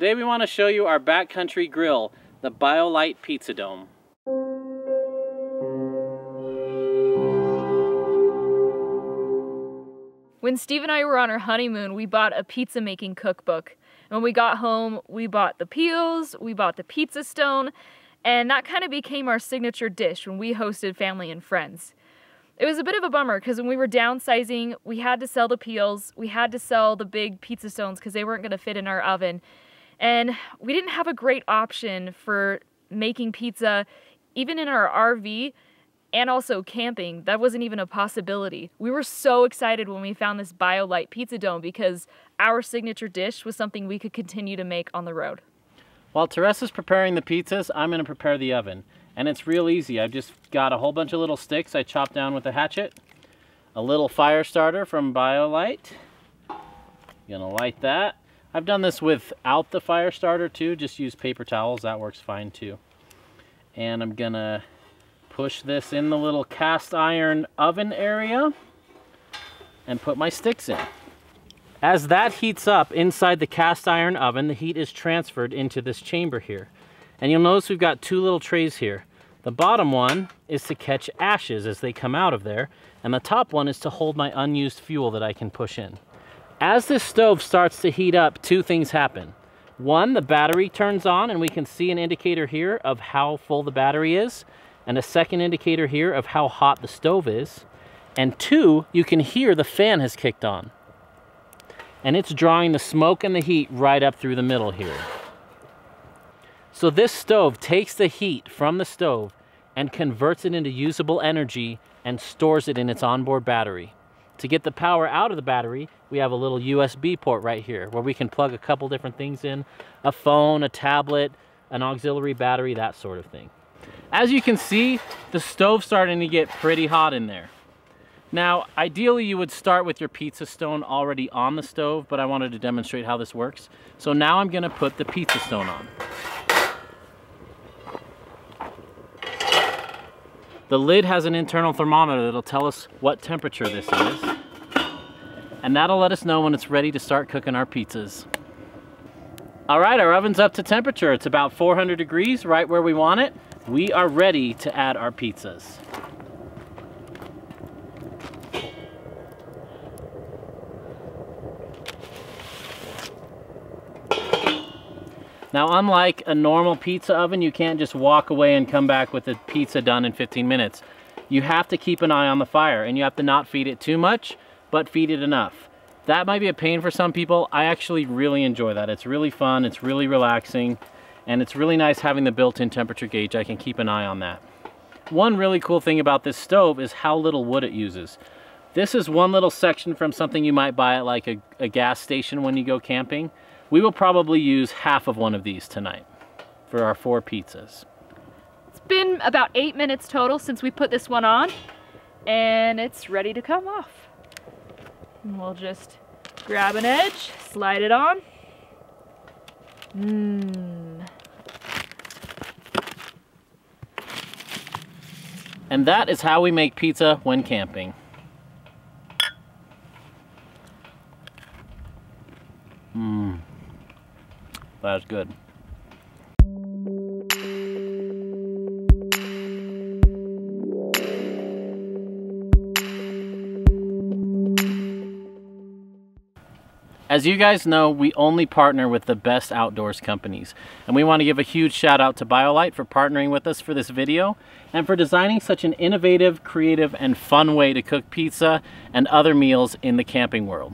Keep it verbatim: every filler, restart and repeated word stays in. Today we want to show you our backcountry grill, the BioLite Pizza Dome. When Steve and I were on our honeymoon, we bought a pizza making cookbook. When we got home, we bought the peels, we bought the pizza stone, and that kind of became our signature dish when we hosted family and friends. It was a bit of a bummer because when we were downsizing, we had to sell the peels, we had to sell the big pizza stones because they weren't going to fit in our oven. And we didn't have a great option for making pizza, even in our R V and also camping. That wasn't even a possibility. We were so excited when we found this BioLite Pizza Dome because our signature dish was something we could continue to make on the road. While Teresa's preparing the pizzas, I'm going to prepare the oven. And it's real easy. I've just got a whole bunch of little sticks I chopped down with a hatchet, a little fire starter from BioLite. Gonna light that. I've done this without the fire starter too, just use paper towels, that works fine too. And I'm gonna push this in the little cast iron oven area and put my sticks in. As that heats up inside the cast iron oven, the heat is transferred into this chamber here. And you'll notice we've got two little trays here. The bottom one is to catch ashes as they come out of there, and the top one is to hold my unused fuel that I can push in. As this stove starts to heat up, two things happen. One, the battery turns on, and we can see an indicator here of how full the battery is, and a second indicator here of how hot the stove is. And two, you can hear the fan has kicked on, and it's drawing the smoke and the heat right up through the middle here. So this stove takes the heat from the stove and converts it into usable energy and stores it in its onboard battery. To get the power out of the battery, we have a little U S B port right here where we can plug a couple different things in, a phone, a tablet, an auxiliary battery, that sort of thing. As you can see, the stove's starting to get pretty hot in there. Now, ideally you would start with your pizza stone already on the stove, but I wanted to demonstrate how this works. So now I'm gonna put the pizza stone on. The lid has an internal thermometer that'll tell us what temperature this is, and that'll let us know when it's ready to start cooking our pizzas. All right, our oven's up to temperature. It's about four hundred degrees, right where we want it. We are ready to add our pizzas. Now, unlike a normal pizza oven, you can't just walk away and come back with the pizza done in fifteen minutes. You have to keep an eye on the fire, and you have to not feed it too much, but feed it enough. That might be a pain for some people. I actually really enjoy that. It's really fun, it's really relaxing, and it's really nice having the built-in temperature gauge. I can keep an eye on that. One really cool thing about this stove is how little wood it uses. This is one little section from something you might buy at like a, a gas station when you go camping. We will probably use half of one of these tonight for our four pizzas. It's been about eight minutes total since we put this one on, and it's ready to come off. And we'll just grab an edge, slide it on. Mmm. And that is how we make pizza when camping. Mmm. That was good. As you guys know, we only partner with the best outdoors companies, and we want to give a huge shout out to BioLite for partnering with us for this video and for designing such an innovative, creative, and fun way to cook pizza and other meals in the camping world.